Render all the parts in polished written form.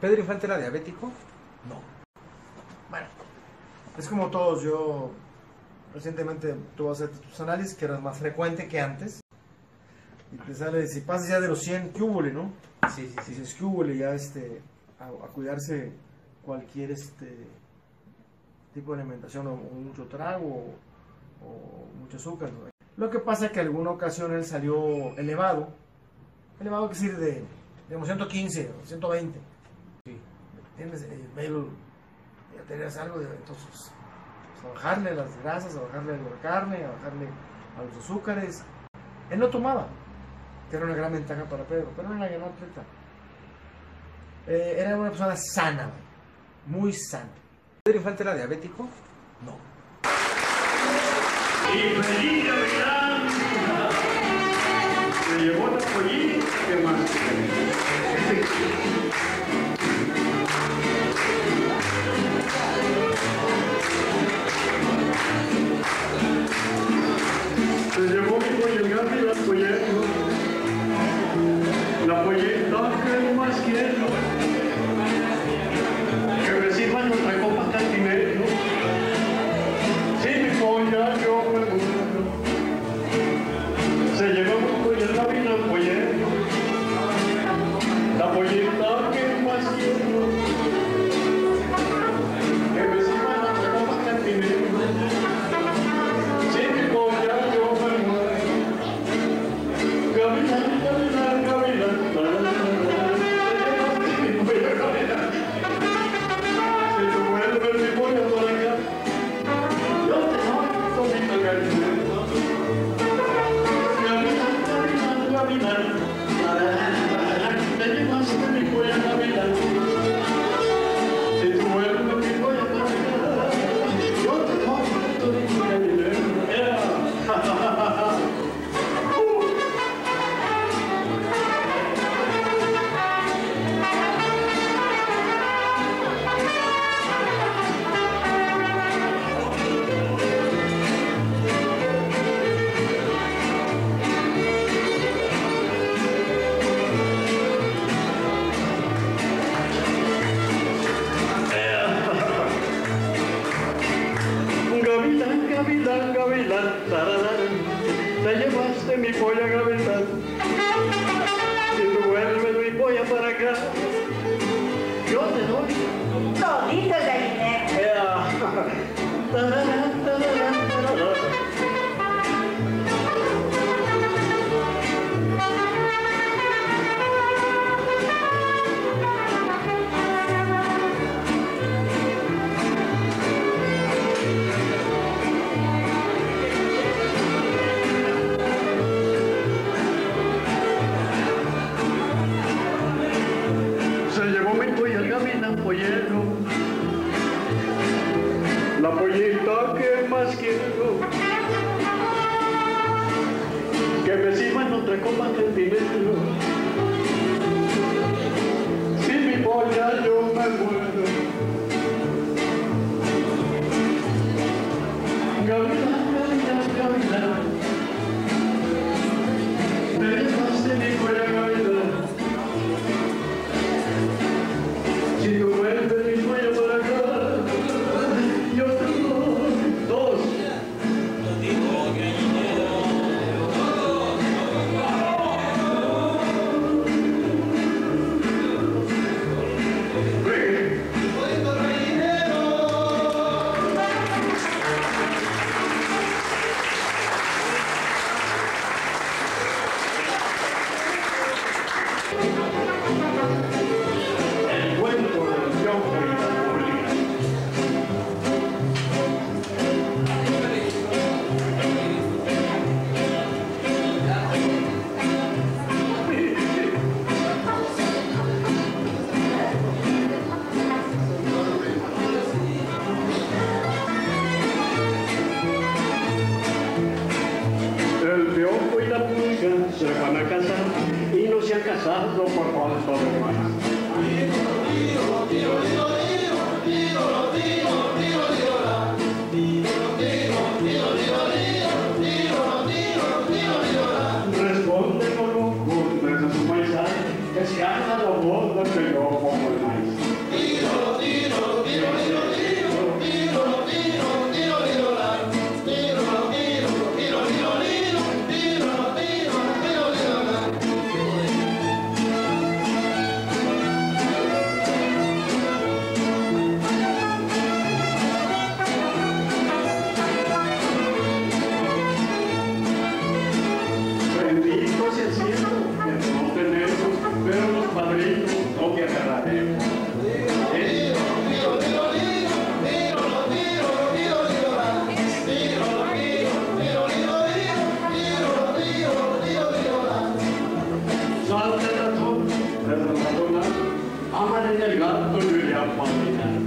¿Pedro Infante era diabético? No. Bueno, es como todos, yo recientemente tuve a hacer tus análisis, que eran más frecuentes que antes, y te sale, si pasas ya de los 100, ¿qué húbole, no? Sí, sí, sí. Es que húbole ya a cuidarse cualquier tipo de alimentación, o mucho trago, o mucho azúcar, ¿no? Lo que pasa es que alguna ocasión él salió elevado, elevado quiere decir de 115, 120. Sí. ¿Entiendes? Ya tenías algo, entonces, a bajarle las grasas, a bajarle la carne, a bajarle a los azúcares. Él no tomaba, que era una gran ventaja para Pedro, pero era una gran atleta. Era una persona sana, muy sana. ¿Pedro Infante era diabético? No. Y feliz de verdad, se llevó la pollita que más. Se llevó mi pollo y la polleta. La polleta que más quiero. Que reciban nuestra copa cantinero. Si mi polla yo me muero. Se llevó mi polleta y la polleta. La polleta que más quiero. Que reciban nuestra copa cantinero. Gavilán, gavilán, tararán, te llevaste mi polla, gavilán. Si tú vuelves mi polla para acá, yo te doy todito el gallinero. Tararán, tararán, tararán. La pollita que más quiero, que me sirvan otra copa de dinero. Si mi polla yo me muero. Gavilán, gavilán, gavilán, me dejaste mi polla, gavilán. Si tú vuelves mi polla para acá, se van a casar y no se han casado por falta de más. Responde con un curso de su paisano que se han dado bodas que yo como el maíz. en el gato y la familia.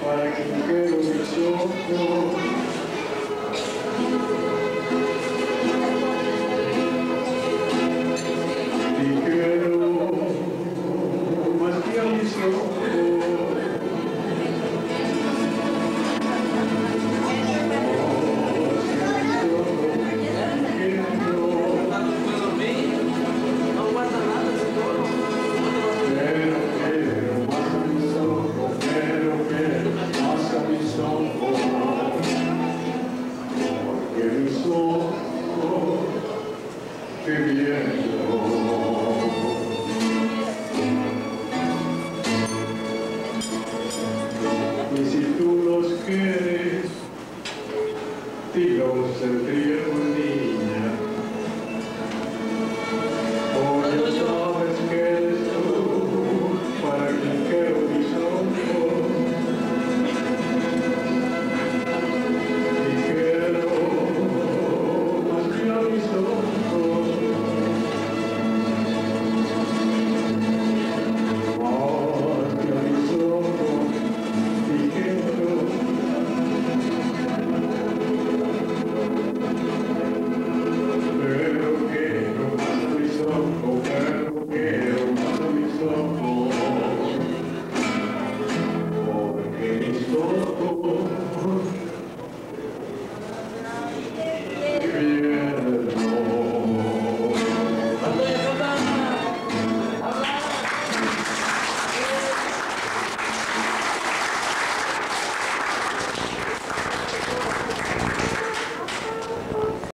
Para que me quede mi socorro.